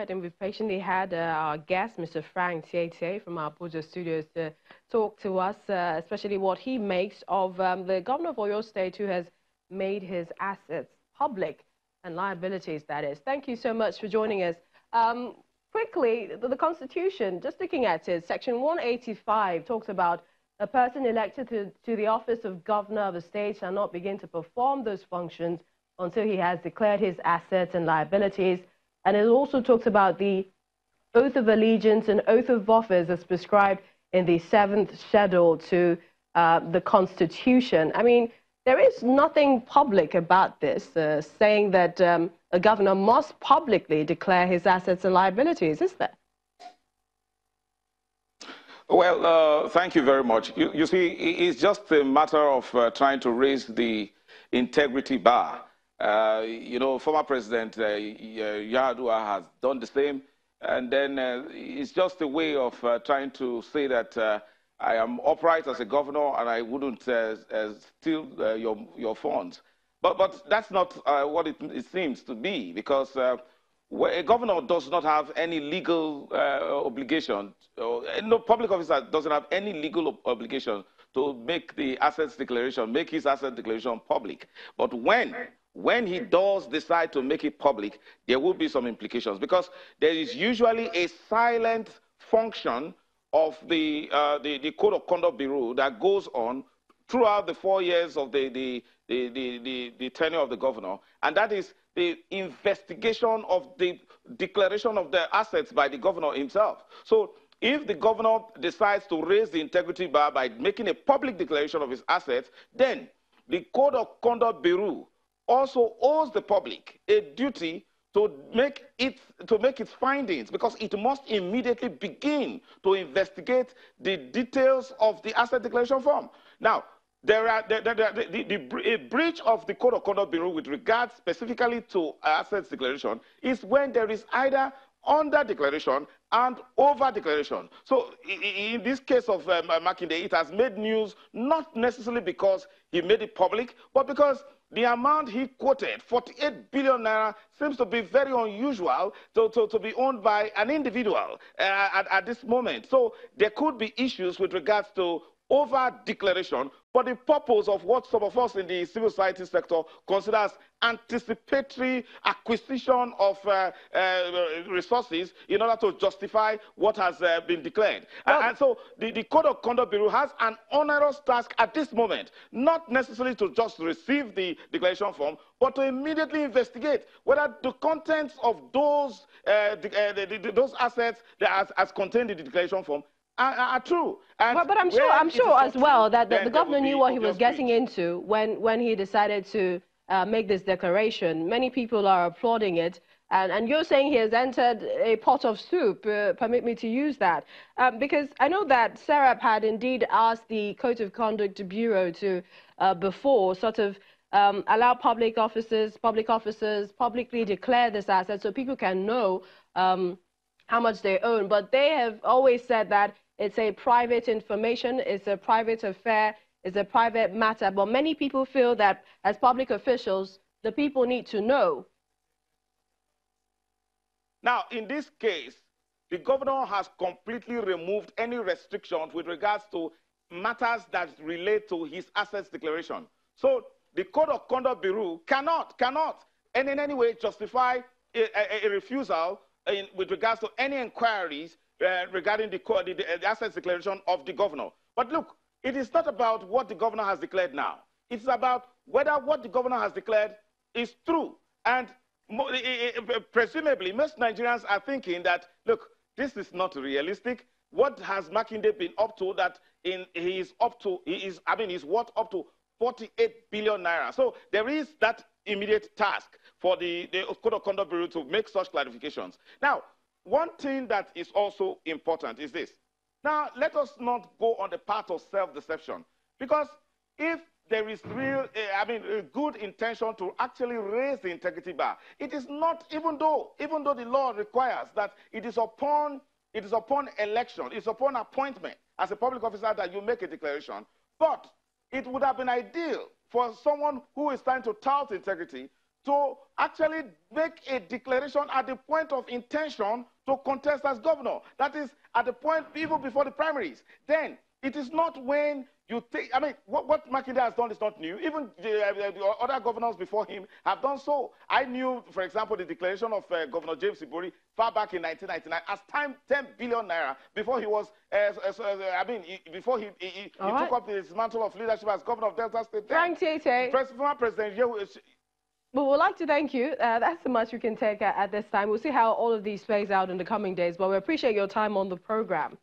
right, and we've patiently had our guest, Mr. Frank Tietje from our Abuja studios, to talk to us, especially what he makes of the governor of Oyo State, who has made his assets public and liabilities, that is. Thank you so much for joining us. Quickly, the Constitution, just looking at it, Section 185 talks about a person elected to the office of governor of a state shall not begin to perform those functions until he has declared his assets and liabilities. And it also talks about the oath of allegiance and oath of office as prescribed in the 7th schedule to the Constitution. I mean, there is nothing public about this, saying that a governor must publicly declare his assets and liabilities, is there? Well, thank you very much. You see, it's just a matter of trying to raise the integrity bar. You know, former President Yar'Adua has done the same, and then it's just a way of trying to say that I am upright as a governor and I wouldn't steal your funds. But that's not what it seems to be, because a governor does not have any legal obligation. No public officer doesn't have any legal obligation to make the assets declaration, make his asset declaration public. But when he does decide to make it public, there will be some implications, because there is usually a silent function of the Code of Conduct Bureau that goes on throughout the 4 years of the tenure of the governor, and that is the investigation of the declaration of the assets by the governor himself. So if the governor decides to raise the integrity bar by making a public declaration of his assets, then the Code of Conduct Bureau also owes the public a duty to make its findings, because it must immediately begin to investigate the details of the asset declaration form. Now, a breach of the Code of Conduct Bureau with regard specifically to assets declaration is when there is either under declaration and over declaration. So in this case of Makinde, it has made news not necessarily because he made it public, but because the amount he quoted, 48 billion naira, seems to be very unusual to be owned by an individual at this moment. So there could be issues with regards to over-declaration for the purpose of what some of us in the civil society sector consider as anticipatory acquisition of resources in order to justify what has been declared. Well, and so the Code of Conduct Bureau has an onerous task at this moment, not necessarily to just receive the declaration form, but to immediately investigate whether the contents of those assets that as contained in the declaration form are true. And but I'm sure as well that the governor knew what he was getting into when he decided to make this declaration. Many people are applauding it, and you're saying he has entered a pot of soup. Permit me to use that, because I know that Serap had indeed asked the Code of Conduct Bureau to before sort of allow public officers publicly declare this asset so people can know how much they own. But they have always said that it's a private information, it's a private affair, it's a private matter. But many people feel that as public officials, the people need to know. Now, in this case, the governor has completely removed any restrictions with regards to matters that relate to his assets declaration. So the Code of Conduct Bureau cannot, and in any way justify a refusal with regards to any inquiries regarding the assets declaration of the governor. But look, it is not about what the governor has declared now. It's about whether what the governor has declared is true. And presumably, most Nigerians are thinking that, look, this is not realistic. What has Makinde been up to that he's worth up to 48 billion naira. So there is that immediate task for the Code of Conduct Bureau to make such clarifications. Now, one thing that is also important is this. Now, let us not go on the path of self-deception, because if there is real, a good intention to actually raise the integrity bar, it is not, even though the law requires that it is upon election, it's upon appointment as a public officer that you make a declaration, but it would have been ideal for someone who is trying to tout integrity to actually make a declaration at the point of intention to contest as governor. That is at the point even before the primaries. Then it is not when you take, I mean, what Makinde has done is not new. Even the other governors before him have done so. I knew, for example, the declaration of Governor James Ibori far back in 1999 as time 10 billion naira before he was, before he took up his mantle of leadership as governor of Delta State. Frank Tietje. We would like to thank you. That's the much we can take at this time. We'll see how all of these plays out in the coming days, but we appreciate your time on the program.